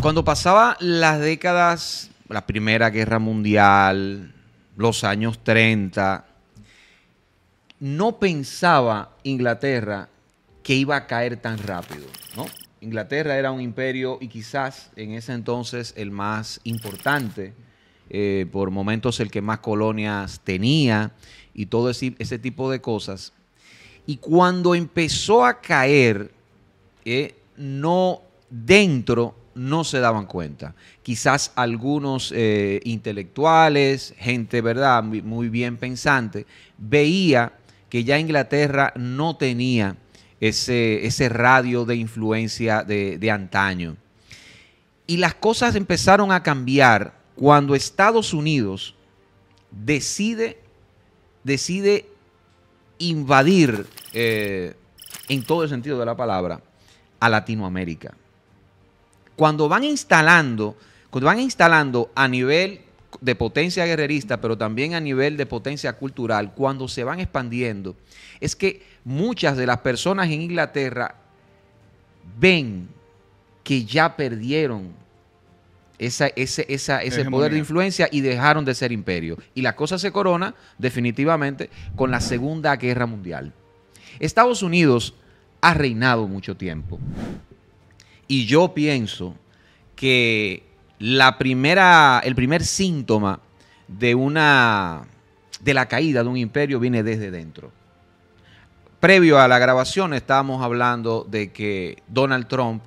Cuando pasaba las décadas, la Primera Guerra Mundial, los años 30, no pensaba Inglaterra que iba a caer tan rápido, ¿no? Inglaterra era un imperio y quizás en ese entonces el más importante, por momentos el que más colonias tenía y todo ese tipo de cosas. Y cuando empezó a caer, no se daban cuenta. Quizás algunos intelectuales, gente, ¿verdad?, muy bien pensante, veía que ya Inglaterra no tenía ese radio de influencia de antaño. Y las cosas empezaron a cambiar cuando Estados Unidos decide invadir, en todo el sentido de la palabra, a Latinoamérica. Cuando van instalando a nivel de potencia guerrerista, pero también a nivel de potencia cultural, cuando se van expandiendo, es que muchas de las personas en Inglaterra ven que ya perdieron ese poder de influencia y dejaron de ser imperio. Y la cosa se corona definitivamente con la Segunda Guerra Mundial. Estados Unidos ha reinado mucho tiempo. Y yo pienso que el primer síntoma de la caída de un imperio viene desde dentro. Previo a la grabación estábamos hablando de que Donald Trump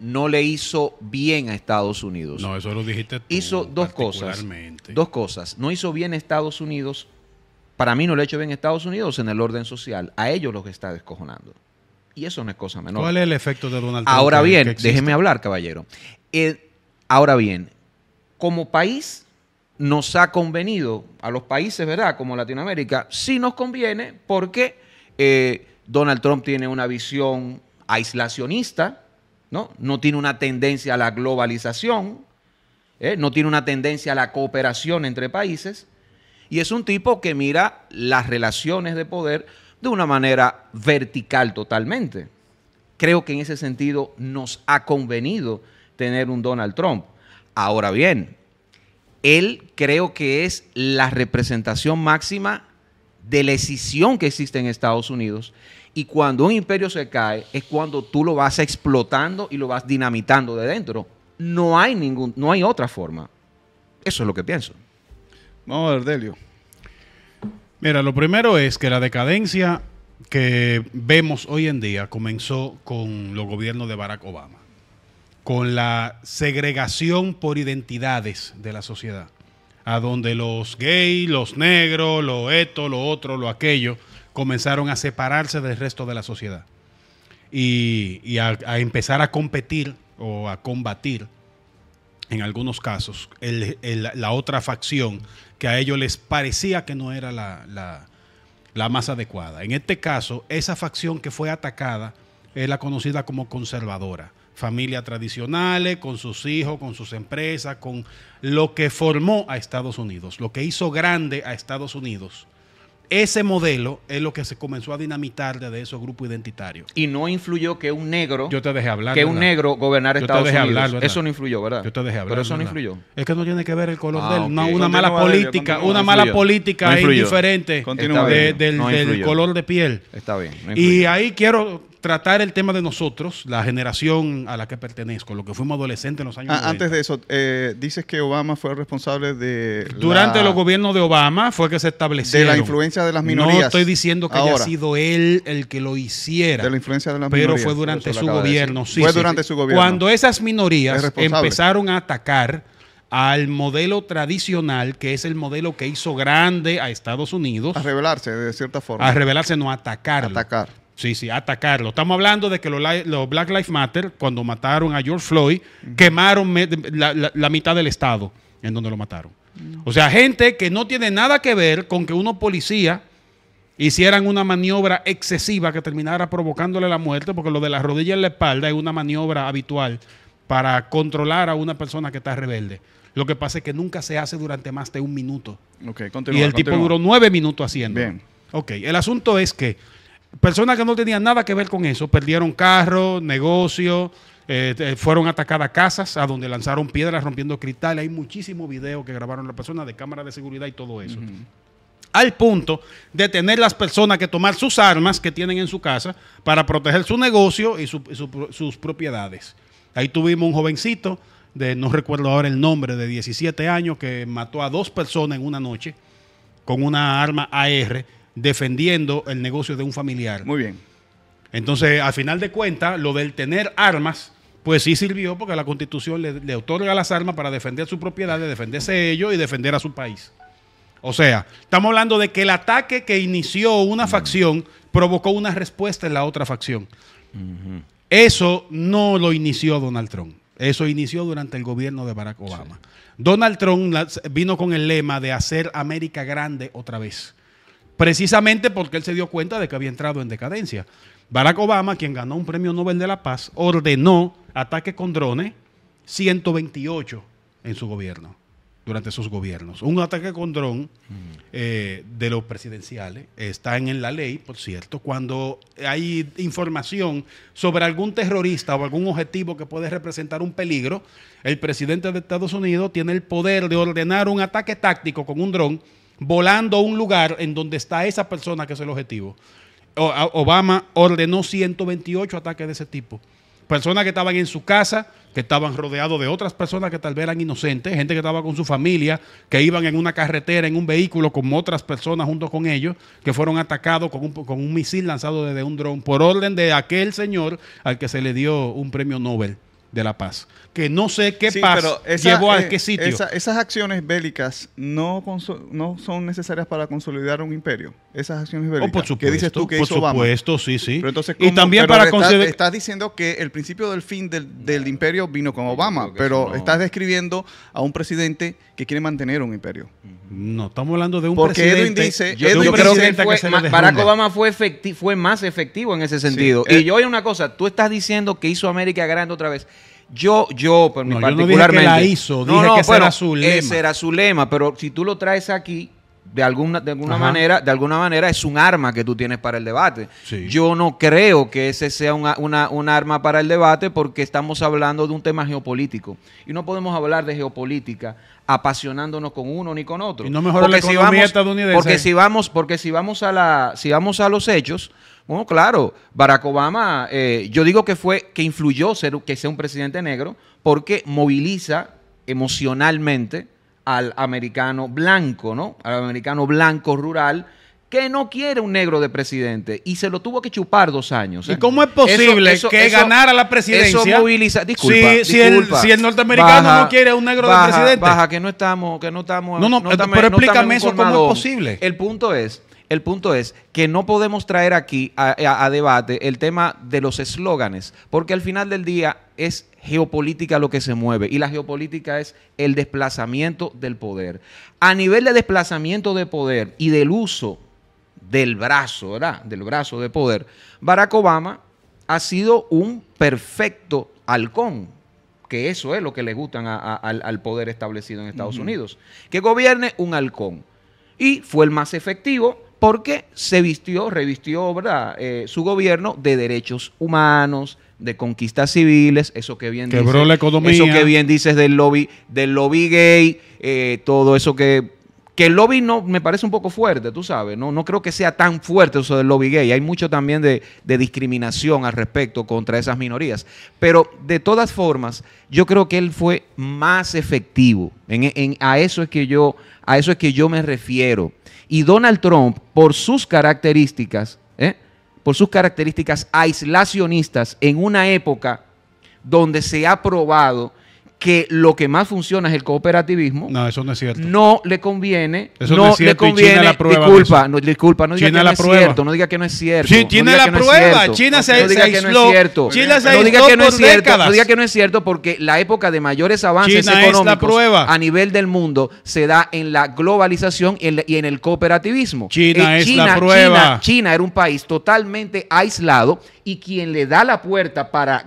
no le hizo bien a Estados Unidos. No, eso lo dijiste tú. Hizo dos cosas. No hizo bien a Estados Unidos. Para mí no le ha hecho bien a Estados Unidos en el orden social. A ellos los que está descojonando. Y eso no es cosa menor. ¿Cuál es el efecto de Donald Trump? Ahora bien, déjeme hablar, caballero. Ahora bien, como país nos ha convenido, a los países, ¿verdad?, como Latinoamérica, sí nos conviene porque Donald Trump tiene una visión aislacionista, ¿no? No tiene una tendencia a la globalización, no tiene una tendencia a la cooperación entre países y es un tipo que mira las relaciones de poder de una manera vertical totalmente. Creo que en ese sentido nos ha convenido tener un Donald Trump. Ahora bien, él creo que es la representación máxima de la escisión que existe en Estados Unidos y cuando un imperio se cae es cuando tú lo vas explotando y lo vas dinamitando de dentro. No hay otra forma. Eso es lo que pienso. Vamos a ver, Delio. Mira, lo primero es que la decadencia que vemos hoy en día comenzó con los gobiernos de Barack Obama, con la segregación por identidades de la sociedad, a donde los gays, los negros, lo esto, lo otro, lo aquello, comenzaron a separarse del resto de la sociedad y a empezar a competir o a combatir, en algunos casos, la otra facción que a ellos les parecía que no era la más adecuada. En este caso, esa facción que fue atacada es la conocida como conservadora. Familias tradicionales, con sus hijos, con sus empresas, con lo que formó a Estados Unidos, lo que hizo grande a Estados Unidos. Ese modelo es lo que se comenzó a dinamitar desde esos grupos identitarios. Y no influyó que un negro... Yo te dejé hablar, que un negro gobernara Estados Unidos. Eso no influyó, ¿verdad? Yo te dejé hablar. Pero eso no influyó. Es que no tiene que ver el color de él. Okay. Una mala política es indiferente del color de piel. Está bien. No y ahí quiero tratar el tema de nosotros, la generación a la que pertenezco, lo que fuimos adolescentes en los años 90. Antes de eso, dices que Obama fue responsable de... Durante los gobiernos de Obama fue que se establecieron. De la influencia de las minorías. No estoy diciendo que haya sido él el que lo hiciera. De la influencia de las minorías. Pero fue durante su gobierno. Sí, fue durante su gobierno. Cuando esas minorías empezaron a atacar al modelo tradicional, que es el modelo que hizo grande a Estados Unidos. A rebelarse, de cierta forma. A rebelarse, no, a atacarlo. Atacar. Sí, atacarlo. Estamos hablando de que los Black Lives Matter, cuando mataron a George Floyd, quemaron la mitad del estado en donde lo mataron. No. O sea, gente que no tiene nada que ver con que unos policías hicieran una maniobra excesiva que terminara provocándole la muerte, porque lo de las rodillas en la espalda es una maniobra habitual para controlar a una persona que está rebelde. Lo que pasa es que nunca se hace durante más de un minuto. Okay, y el tipo duró 9 minutos haciendo. Bien. Ok, el asunto es que personas que no tenían nada que ver con eso, perdieron carros, negocios, Fueron atacadas casas a donde lanzaron piedras rompiendo cristales. Hay muchísimos videos que grabaron las personas de cámaras de seguridad y todo eso. Al punto de tener las personas que tomar sus armas que tienen en su casa para proteger su negocio y sus propiedades. Ahí tuvimos un jovencito de, no recuerdo ahora el nombre, de 17 años que mató a 2 personas en una noche con una arma AR defendiendo el negocio de un familiar. Muy bien. Entonces, al final de cuentas, lo del tener armas, pues sí sirvió porque la Constitución le otorga las armas para defender su propiedad, de defenderse ellos y defender a su país. O sea, estamos hablando de que el ataque que inició una facción provocó una respuesta en la otra facción. Eso no lo inició Donald Trump. Eso inició durante el gobierno de Barack Obama. Sí. Donald Trump vino con el lema de hacer América grande otra vez. Precisamente porque él se dio cuenta de que había entrado en decadencia. Barack Obama, quien ganó un premio Nobel de la Paz, ordenó ataques con drones 128 en su gobierno, durante sus gobiernos. Un ataque con dron de los presidenciales están en la ley, por cierto, cuando hay información sobre algún terrorista o algún objetivo que puede representar un peligro, el presidente de Estados Unidos tiene el poder de ordenar un ataque táctico con un dron volando a un lugar en donde está esa persona que es el objetivo. Obama ordenó 128 ataques de ese tipo. Personas que estaban en su casa, que estaban rodeados de otras personas que tal vez eran inocentes, gente que estaba con su familia, que iban en una carretera, en un vehículo con otras personas junto con ellos, que fueron atacados con un misil lanzado desde un dron por orden de aquel señor al que se le dio un premio Nobel de la Paz. Que no sé qué paz llevó a qué sitio. Esas acciones bélicas no son necesarias para consolidar un imperio. Esas acciones bélicas. Oh, por supuesto, ¿qué dices tú que hizo Obama? Por supuesto, sí, sí. Pero entonces, y también pero para considerar... Estás diciendo que el principio del fin del imperio vino con Obama, pero no. Estás describiendo a un presidente que quiere mantener un imperio. No, estamos hablando de un presidente... Porque Edwin dice... Barack Obama fue más efectivo en ese sentido. Sí. Y yo oye una cosa, tú estás diciendo que hizo América grande otra vez... Yo particularmente no dije que la hizo, dije que era su lema. Ese era su lema, pero si tú lo traes aquí, de alguna manera es un arma que tú tienes para el debate. Sí. Yo no creo que ese sea un arma para el debate porque estamos hablando de un tema geopolítico. Y no podemos hablar de geopolítica apasionándonos con uno ni con otro. Y no mejora la economía estadounidense. Porque si vamos a los hechos... Bueno, claro, Barack Obama, yo digo que influyó que sea un presidente negro porque moviliza emocionalmente al americano blanco, ¿no? Al americano blanco rural que no quiere un negro de presidente y se lo tuvo que chupar 2 años. ¿Y cómo es posible que ganara la presidencia? Eso moviliza... Si el norteamericano no quiere a un negro de presidente. Pero explícame eso, ¿cómo es posible? El punto es que no podemos traer aquí a debate el tema de los eslóganes, porque al final del día es geopolítica lo que se mueve y la geopolítica es el desplazamiento del poder. A nivel de desplazamiento de poder y del uso del brazo, ¿verdad? Del brazo de poder, Barack Obama ha sido un perfecto halcón, que eso es lo que le gustan al poder establecido en Estados Unidos, que gobierne un halcón. Y fue el más efectivo porque revistió, ¿verdad? Su gobierno de derechos humanos, de conquistas civiles, eso que bien dices. Quebró la economía. Eso que bien dices del lobby gay, todo eso que el lobby no me parece un poco fuerte, tú sabes, no creo que sea tan fuerte eso del lobby gay. Hay mucho también de discriminación al respecto contra esas minorías. Pero de todas formas, yo creo que él fue más efectivo. A eso es que yo me refiero. Y Donald Trump, por sus características, aislacionistas, en una época donde se ha probado que lo que más funciona es el cooperativismo. No, eso no es cierto. No le conviene. Eso no es cierto. Le conviene. China la prueba. Disculpa, no diga China que no prueba. Es cierto. No diga que no es cierto. Sí, China no la prueba. No China se aisló. No diga que no es cierto. No diga que no es cierto porque la época de mayores avances económicos a nivel del mundo se da en la globalización y en el cooperativismo. China es la prueba. China era un país totalmente aislado y quien le da la puerta para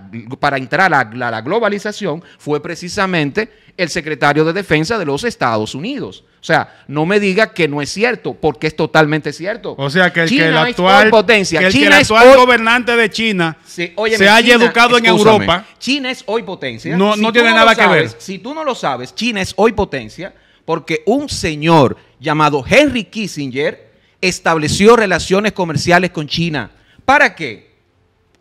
entrar a la globalización fue precisamente el secretario de Defensa de los Estados Unidos. O sea, no me diga que no es cierto, porque es totalmente cierto. O sea, que el actual gobernante de China se haya educado en Europa. China es hoy potencia. No tiene nada que ver. Si tú no lo sabes, China es hoy potencia porque un señor llamado Henry Kissinger estableció relaciones comerciales con China. ¿Para qué?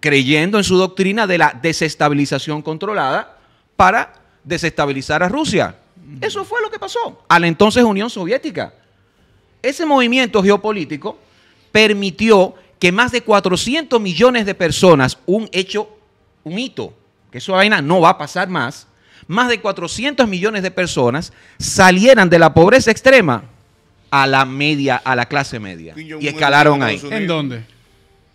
Creyendo en su doctrina de la desestabilización controlada para desestabilizar a Rusia. Eso fue lo que pasó a la entonces Unión Soviética. Ese movimiento geopolítico permitió que más de 400 millones de personas, un hito, que esa vaina no va a pasar más de 400 millones de personas salieran de la pobreza extrema a la media, a la clase media, y escalaron ahí. ¿En dónde?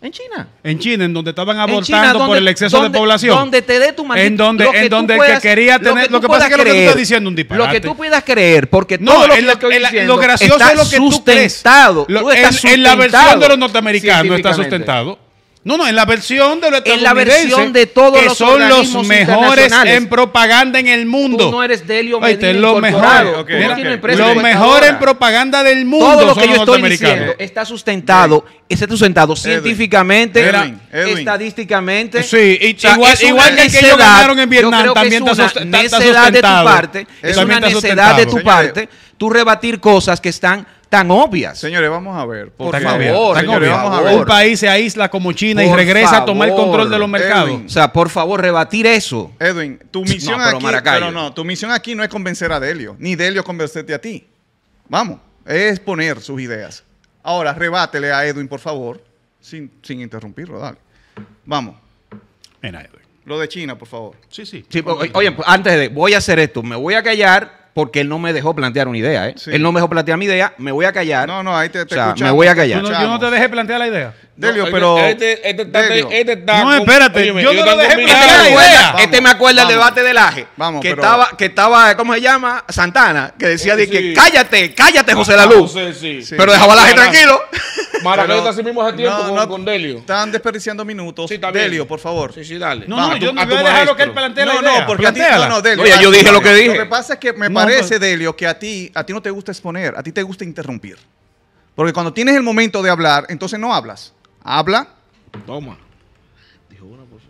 En China. En China, en donde estaban abortando por el exceso de población. Donde te dé tu maldita. Lo que pasa es que tú estás diciendo un disparate. Lo que tú puedas creer, porque todo lo que yo estoy diciendo está sustentado. En la versión de los norteamericanos está sustentado. No, en la versión de los estadounidenses, en la versión de todos los organismos internacionales, que son los mejores en propaganda en el mundo. Tú no eres Delio Medina incorporado. Lo mejor en propaganda del mundo. Todo lo que yo estoy diciendo está sustentado, científicamente, estadísticamente. Sí, igual que ellos ganaron en Vietnam, también está sustentado. Es una necedad de tu parte. Es una necedad de tu parte tú rebatir cosas que están tan obvias. Señores, vamos a ver. Por favor. Un país se aísla como China y regresa a tomar el control de los mercados. Edwin, o sea, por favor, rebatir eso. Edwin, tu misión aquí no es convencer a Delio, ni Delio convencerte a ti. Vamos, es poner sus ideas. Ahora, rebátele a Edwin, por favor, sin interrumpirlo, dale. Vamos. Mira, Edwin. Lo de China, por favor. Sí, oye, antes de... Voy a hacer esto, me voy a callar... Porque él no me dejó plantear una idea, ¿eh? Sí. Él no me dejó plantear mi idea, me voy a callar. No, ahí te escuchamos. O sea, me voy a callar. Yo no te dejé plantear la idea. Delio, pero... No, espérate, yo no lo dejé plantear la idea. Este me acuerda el debate del AGE. Vamos, que estaba, ¿cómo se llama? Santana, que decía de que cállate, José Laluz. Pero dejaba al AGE tranquilo. Maracayo está así mismo hace tiempo con Delio. Están desperdiciando minutos. Delio, por favor. Sí, dale. No, yo no voy a dejar lo que él plantea la idea. No, Delio. Oye, yo dije lo que dije. Lo que pasa es que me parece, Delio, que a ti no te gusta exponer, a ti te gusta interrumpir. Porque cuando tienes el momento de hablar, entonces no hablas. Habla. Toma. Dijo una cosa.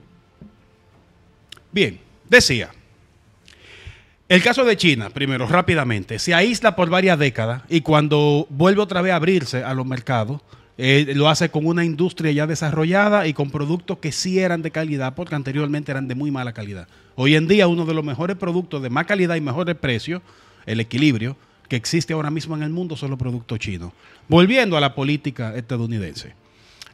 Bien, decía. El caso de China, primero, rápidamente, se aísla por varias décadas y cuando vuelve otra vez a abrirse a los mercados, lo hace con una industria ya desarrollada y con productos que sí eran de calidad, porque anteriormente eran de muy mala calidad. Hoy en día, uno de los mejores productos de más calidad y mejores precios, el equilibrio que existe ahora mismo en el mundo, son los productos chinos. Volviendo a la política estadounidense.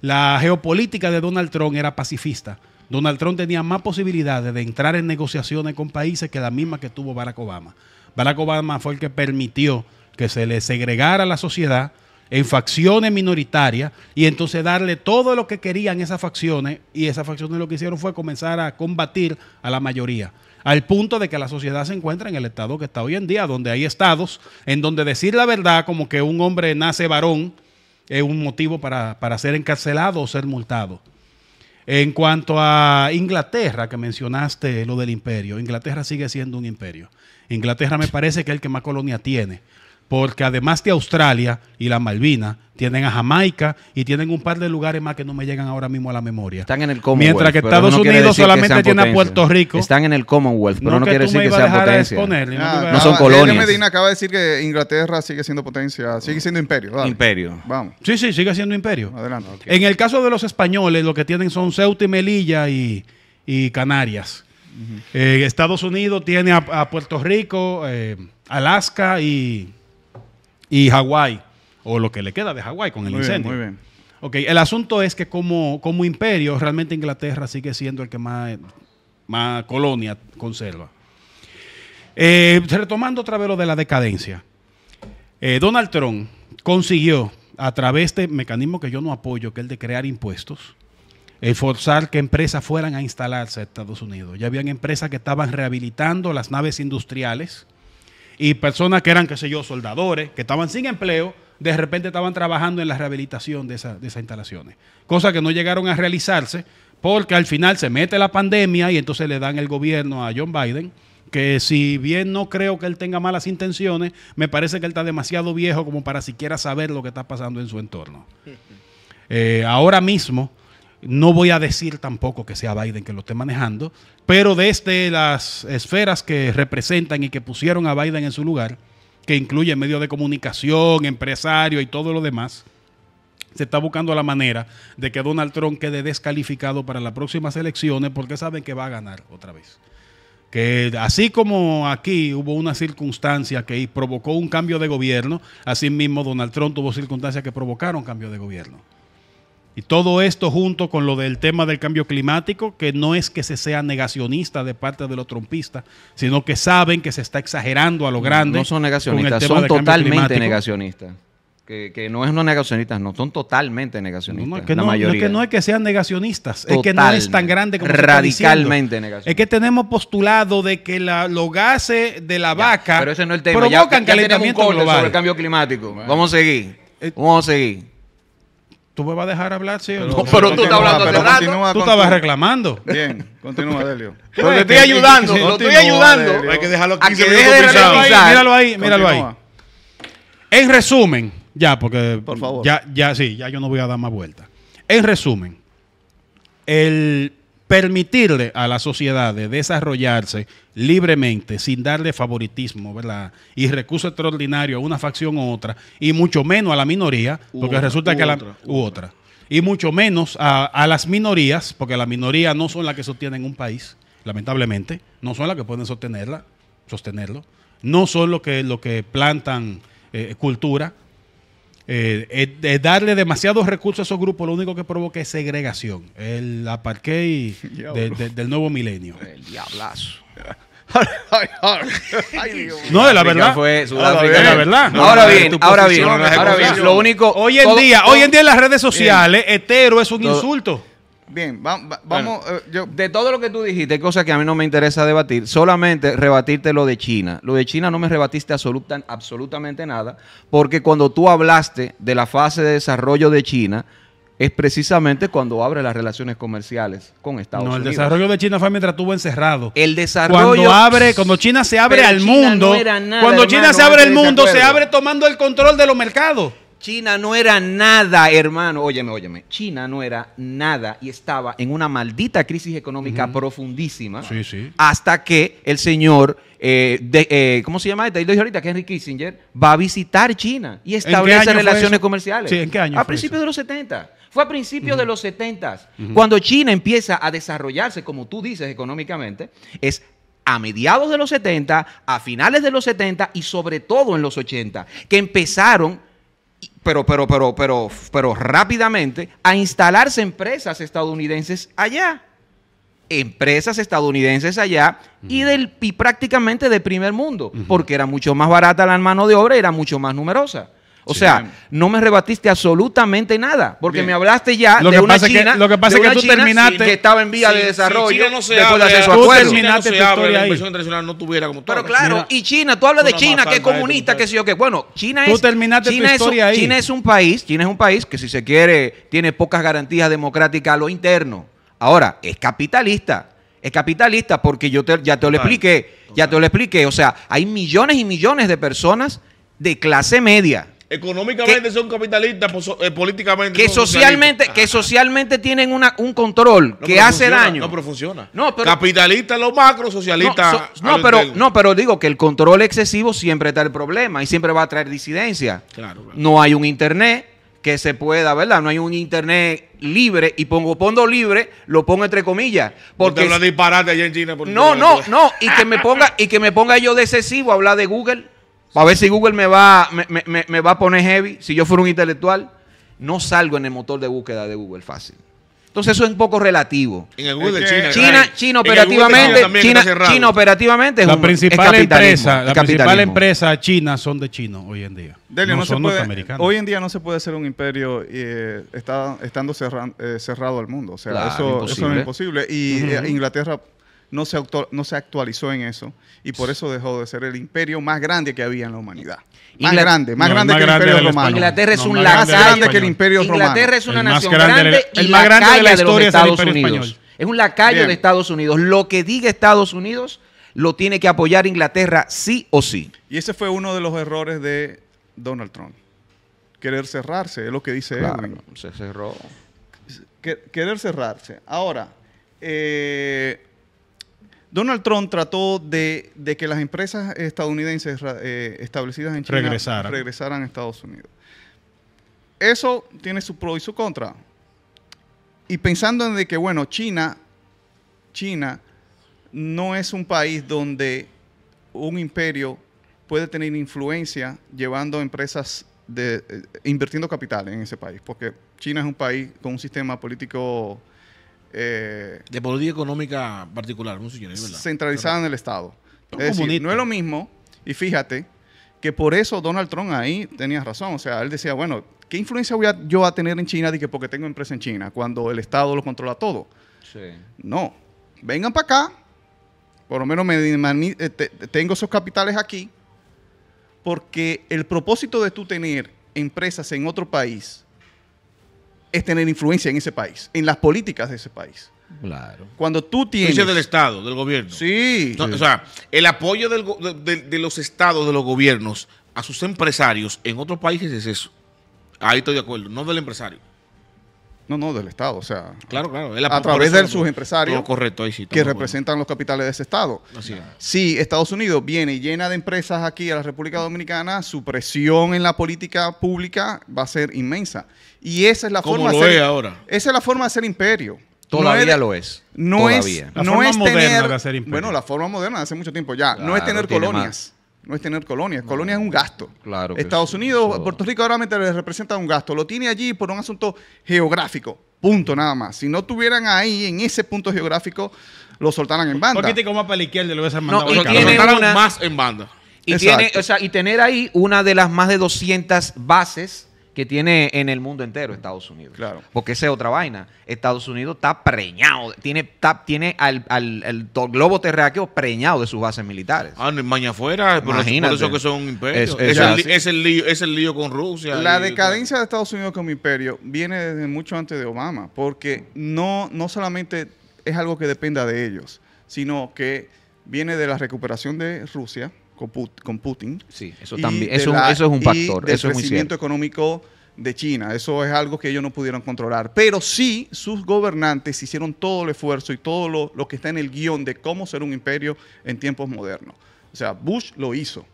La geopolítica de Donald Trump era pacifista. Donald Trump tenía más posibilidades de entrar en negociaciones con países que la misma que tuvo Barack Obama. Barack Obama fue el que permitió que se le segregara a la sociedad en facciones minoritarias y entonces darle todo lo que querían esas facciones, y esas facciones lo que hicieron fue comenzar a combatir a la mayoría, al punto de que la sociedad se encuentra en el estado que está hoy en día, donde hay estados en donde decir la verdad, como que un hombre nace varón, es un motivo para ser encarcelado o ser multado. En cuanto a Inglaterra, que mencionaste lo del imperio, Inglaterra sigue siendo un imperio. Inglaterra me parece que es el que más colonia tiene, porque además de Australia y las Malvinas, tienen a Jamaica y tienen un par de lugares más que no me llegan ahora mismo a la memoria. Están en el Commonwealth. Mientras que Estados Unidos solamente tiene a Puerto Rico. Están en el Commonwealth, pero no quiere decir que sean potencia. No son colonias. Medina acaba de decir que Inglaterra sigue siendo potencia, sigue siendo imperio. Dale. Imperio. Vamos. Sí, sigue siendo imperio. Adelante. Okay. En el caso de los españoles, lo que tienen son Ceuta y Melilla y Canarias. Uh-huh. Estados Unidos tiene a Puerto Rico, Alaska y Hawái, o lo que le queda de Hawái con el incendio. Muy bien. Okay, el asunto es que como imperio, realmente Inglaterra sigue siendo el que más colonia conserva. Retomando otra vez lo de la decadencia, Donald Trump consiguió, a través de mecanismos que yo no apoyo, que es el de crear impuestos, forzar que empresas fueran a instalarse a Estados Unidos. Ya habían empresas que estaban rehabilitando las naves industriales, y personas que eran, qué sé yo, soldadores, que estaban sin empleo, de repente estaban trabajando en la rehabilitación de esas instalaciones. Cosas que no llegaron a realizarse porque al final se mete la pandemia y entonces le dan el gobierno a John Biden, que si bien no creo que él tenga malas intenciones, me parece que él está demasiado viejo como para siquiera saber lo que está pasando en su entorno. Ahora mismo no voy a decir tampoco que sea Biden que lo esté manejando, pero desde las esferas que representan y que pusieron a Biden en su lugar, que incluye medios de comunicación, empresarios y todo lo demás, se está buscando la manera de que Donald Trump quede descalificado para las próximas elecciones porque saben que va a ganar otra vez. Que así como aquí hubo una circunstancia que provocó un cambio de gobierno, así mismo Donald Trump tuvo circunstancias que provocaron cambio de gobierno. Y todo esto junto con lo del tema del cambio climático, que no es que se sea negacionista de parte de los trumpistas, sino que saben que se está exagerando a lo grande. No son negacionistas, son totalmente negacionistas. Que no es no negacionistas, no, son totalmente negacionistas. No, que la mayoría. No es que sean negacionistas, totalmente, es que no es tan grande como radicalmente negacionistas. Es que tenemos postulado de que los gases de la vaca pero ese no es el tema. Provocan ya calentamiento global. Sobre el cambio climático. Bueno. Vamos a seguir, vamos a seguir. ¿Tú me vas a dejar hablar, sí o no? Pero tú estás hablando hace rato. Tú estabas reclamando. Bien, continúa, Delio. Pero te estoy ayudando, lo estoy ayudando. Hay que dejarlo 15 minutos pisado. Míralo ahí, míralo ahí. En resumen, ya, porque por favor. Ya yo no voy a dar más vueltas. En resumen, el permitirle a la sociedad de desarrollarse libremente, sin darle favoritismo, ¿verdad? Y recurso extraordinario a una facción u otra, y mucho menos a la minoría, porque resulta que otra. Y mucho menos a las minorías, porque las minorías no son las que sostienen un país, lamentablemente, no son las que pueden sostenerlo, no son lo que plantan cultura. Darle demasiados recursos a esos grupos lo único que provoca es segregación, el apartheid del nuevo milenio, el diablazo. No, de la verdad fue Sudáfrica, la verdad. Ahora bien, lo único hoy en día en las redes sociales hetero es un insulto. Bien, vamos. Bueno, de todo lo que tú dijiste, cosas que a mí no me interesa debatir, solamente rebatirte lo de China. Lo de China no me rebatiste absolutamente nada, porque cuando tú hablaste de la fase de desarrollo de China, es precisamente cuando abre las relaciones comerciales con Estados Unidos. No, el desarrollo de China fue mientras estuvo encerrado. El desarrollo... Cuando China se abre al mundo, se abre tomando el control de los mercados. China no era nada, hermano. Óyeme. China no era nada y estaba en una maldita crisis económica profundísima. Sí, sí. Hasta que el señor, ¿cómo se llama? Te dije ahorita que Henry Kissinger va a visitar China y establece relaciones comerciales. Sí, ¿en qué año? A principios de los 70. Fue a principios de los 70. Cuando China empieza a desarrollarse, como tú dices, económicamente, es a mediados de los 70, a finales de los 70 y sobre todo en los 80, que empezaron... Pero rápidamente a instalarse empresas estadounidenses allá y prácticamente de primer mundo, porque era mucho más barata la mano de obra y era mucho más numerosa. O sea, no me rebatiste absolutamente nada, porque me hablaste ya de una China que estaba en vía de desarrollo. Si China no se abre, la inversión internacional no tuviera como tú. Pero claro, y China, tú hablas de China, que es comunista, que sí o qué. Bueno, China es un país que, si se quiere, tiene pocas garantías democráticas a lo interno. Ahora, es capitalista. Es capitalista porque ya te lo expliqué. O sea, hay millones y millones de personas de clase media. Económicamente son capitalistas, políticamente que son socialmente, tienen un control que hace daño. No, pero funciona. Capitalistas los macro, socialistas. No, pero digo que el control excesivo siempre está el problema y siempre va a traer disidencia. Claro. No hay un internet que se pueda, ¿verdad? No hay un internet libre, y pongo libre, lo pongo entre comillas, porque habla disparate allá en China. No, y que me ponga yo de excesivo a hablar de Google. A ver si Google me va a poner heavy. Si yo fuera un intelectual, no salgo en el motor de búsqueda de Google fácil. Entonces eso es un poco relativo. En el Google de China operativamente es la principal empresa china son de chinos hoy en día. Delio, no son norteamericanos. Hoy en día no se puede ser un imperio estando cerrado al mundo. O sea, claro, eso es imposible. Y Inglaterra no se actualizó en eso, y por eso dejó de ser el imperio más grande que había en la humanidad. Más grande que el imperio romano. Inglaterra es un lacayo. Más grande que el imperio romano. Inglaterra es una nación grande y lacayo de la historia de Estados Unidos. Es un lacayo de Estados Unidos. Lo que diga Estados Unidos lo tiene que apoyar Inglaterra sí o sí. Y ese fue uno de los errores de Donald Trump. Querer cerrarse, es lo que dice Edwin. Se cerró. Querer cerrarse. Ahora, Donald Trump trató de que las empresas estadounidenses establecidas en China regresaran a Estados Unidos. Eso tiene su pro y su contra. Y pensando en de que, bueno, China no es un país donde un imperio puede tener influencia llevando empresas invirtiendo capital en ese país, porque China es un país con un sistema político de política económica particular, no sé quién es, ¿verdad? Centralizada en el Estado. Es decir, no es lo mismo, y fíjate que por eso Donald Trump ahí tenía razón, o sea, él decía, bueno, ¿qué influencia voy yo a tener en China? Dije, porque tengo empresa en China, cuando el Estado lo controla todo. Sí. No, vengan para acá, por lo menos tengo esos capitales aquí, porque el propósito de tú tener empresas en otro país es tener influencia en ese país, en las políticas de ese país. Claro. Cuando tú tienes... Influencia del Estado, del gobierno. Sí. No, sí. O sea, el apoyo de los estados, de los gobiernos, a sus empresarios en otros países es eso. Ahí estoy de acuerdo, no del empresario. No, del Estado, o sea... Claro, claro. A través de sus empresarios que representan los capitales de ese Estado. Así es. Si Estados Unidos viene y llena de empresas aquí a la República Dominicana, su presión en la política pública va a ser inmensa. Y esa es la forma de hacer... ahora. Esa es la forma de hacer imperio. Todavía lo es. No es tener... Bueno, la forma moderna de hace mucho tiempo ya. No es tener colonias. No es tener colonias. No. Colonias es un gasto. Claro. Estados Unidos, todo. Puerto Rico ahora les representa un gasto. Lo tiene allí por un asunto geográfico. Punto, nada más. Si no tuvieran ahí, en ese punto geográfico, lo soltaran en banda. Un poquitico más para la izquierda y lo hubiesen mandado acá. Lo soltaran más en banda. Y tener ahí una de las más de 200 bases que tiene en el mundo entero Estados Unidos. Claro. Porque esa es otra vaina. Estados Unidos está preñado. Tiene al globo terráqueo preñado de sus bases militares. Ah, mañana afuera. Imagínate. Por eso que son imperios. Es el lío con Rusia. La decadencia de Estados Unidos como imperio viene desde mucho antes de Obama. Porque no solamente es algo que dependa de ellos, sino que viene de la recuperación de Rusia con Putin. Sí, eso también. Eso es un factor. Eso es muy cierto. El crecimiento económico de China. Eso es algo que ellos no pudieron controlar. Pero sí, sus gobernantes hicieron todo el esfuerzo y todo lo que está en el guión de cómo ser un imperio en tiempos modernos. O sea, Bush lo hizo.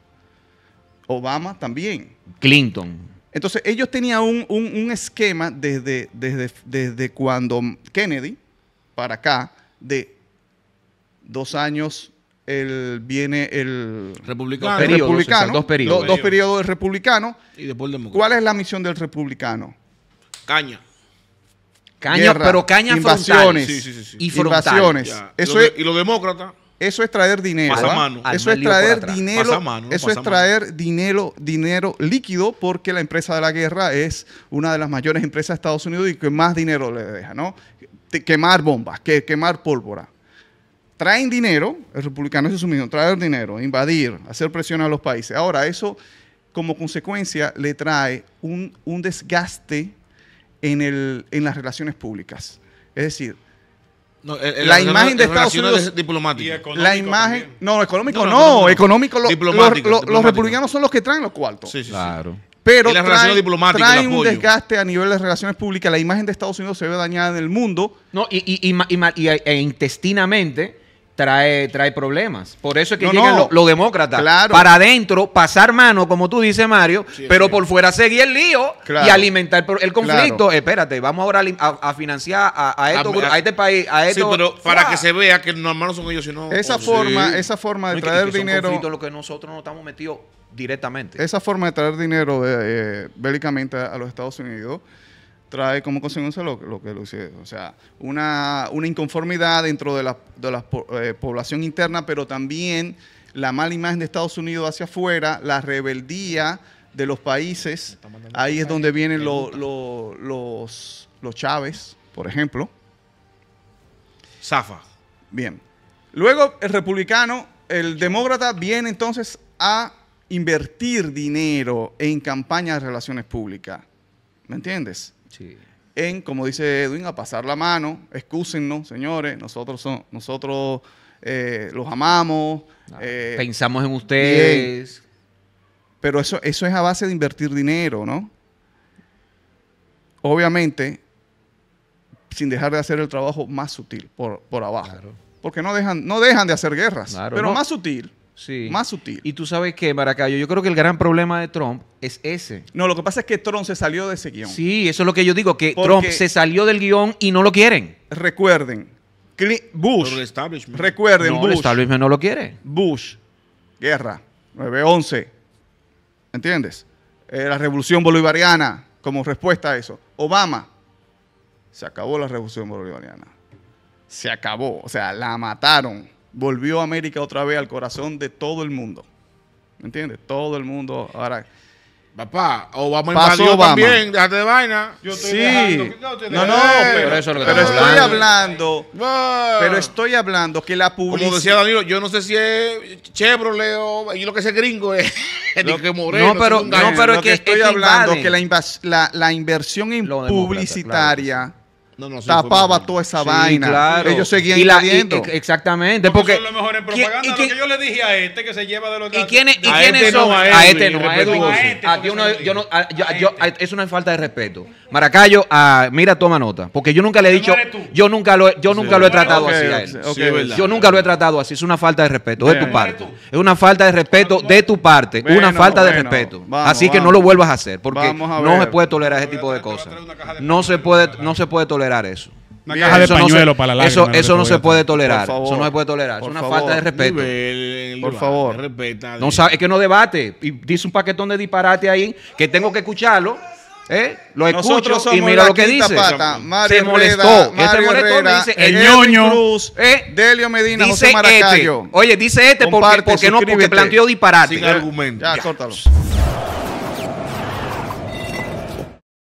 Obama también. Clinton. Entonces, ellos tenían un esquema desde cuando Kennedy para acá de 2 años... viene el republicano, dos periodos del republicano y después el democrático. ¿Cuál es la misión del republicano? Caña, guerra, pero caña invasiones, frontal. Y los demócratas, eso es traer dinero, dinero líquido, porque la empresa de la guerra es una de las mayores empresas de Estados Unidos y que más dinero le deja, ¿no? Quemar bombas, quemar pólvora. Traen dinero, el republicano es su misión, traer dinero, invadir, hacer presión a los países. Ahora, eso como consecuencia le trae un desgaste en las relaciones públicas. Es decir, la imagen de Estados Unidos... diplomática. La imagen... No, económico no. Económico, los republicanos son los que traen los cuartos. Sí, claro. Pero trae un desgaste a nivel de relaciones públicas. La imagen de Estados Unidos se ve dañada en el mundo. No, y intestinamente... Trae problemas. Por eso es que llegan los demócratas. Claro. Para adentro, pasar mano, como tú dices, Mario, sí, pero por fuera seguir el lío, claro, y alimentar el conflicto. Claro. Espérate, vamos ahora a financiar a este país. Sí, pero para que se vea que no hermanos son ellos, sino... Esa forma de traer dinero... Lo que nosotros no estamos metidos directamente. Esa forma de traer dinero bélicamente a los Estados Unidos trae como consecuencia lo que lo hice. O sea, una inconformidad dentro de la población interna, pero también la mala imagen de Estados Unidos hacia afuera, la rebeldía de los países. Ahí es donde vienen los Chávez, por ejemplo. Zafa. Bien. Luego el republicano, el demócrata viene entonces a invertir dinero en campañas de relaciones públicas. ¿Me entiendes? Sí. En, como dice Edwin, a pasar la mano, excúsennos, señores, nosotros los amamos. Pensamos en ustedes. Bien. Pero eso es a base de invertir dinero, ¿no? Obviamente, sin dejar de hacer el trabajo más sutil por abajo. Claro. Porque no dejan de hacer guerras, claro, pero no. Más sutil. Sí. Más sutil. Y tú sabes que, Maracayo, yo creo que el gran problema de Trump es ese. No, lo que pasa es que Trump se salió de ese guión. Sí, eso es lo que yo digo, que porque Trump se salió del guión y no lo quieren. Recuerden, Bush. Recuerden, no, Bush. El establishment no lo quiere. Bush, guerra, 9-11, ¿entiendes? La revolución bolivariana como respuesta a eso. Obama, se acabó la revolución bolivariana. Se acabó, o sea, la mataron. Volvió América otra vez al corazón de todo el mundo. ¿Me entiendes? Todo el mundo ahora. Papá, Obama invadió también, déjate de vaina. Yo estoy pero estoy hablando que la publicidad. Como decía Danilo, yo no sé si es Chevrolet o lo que sea gringo es. Lo que Moreno, no, pero es que estoy hablando que la inversión en publicitaria. Claro. No, tapaba toda esa vaina. Claro. Ellos seguían invadiendo. Exactamente. Porque son los mejores en propaganda. Lo que yo le dije a este que se lleva de los datos. ¿Y quiénes son? A este no. Es una falta de respeto. Maracayo, mira, toma nota. Porque yo nunca le he dicho. Yo nunca lo he tratado así a él. Yo nunca lo he tratado así. Es una falta de respeto de tu parte. Es una falta de respeto de tu parte. Una falta de respeto. Así que no lo vuelvas a hacer. Porque no se puede tolerar ese tipo de cosas. No se puede tolerar eso. Una caja de pañuelo para la lágrima. Eso no se puede tolerar. Eso no se puede tolerar. Es una falta de respeto. Por favor. No sabe, es que no debate. Y dice un paquetón de disparate ahí que tengo que escucharlo. Lo escucho y mira lo que dice. Se molestó. El Ñoño Cruz, Delio Medina, José Maracayo. Oye, dice porque planteó disparate. Sin argumento. Ya, córtalo.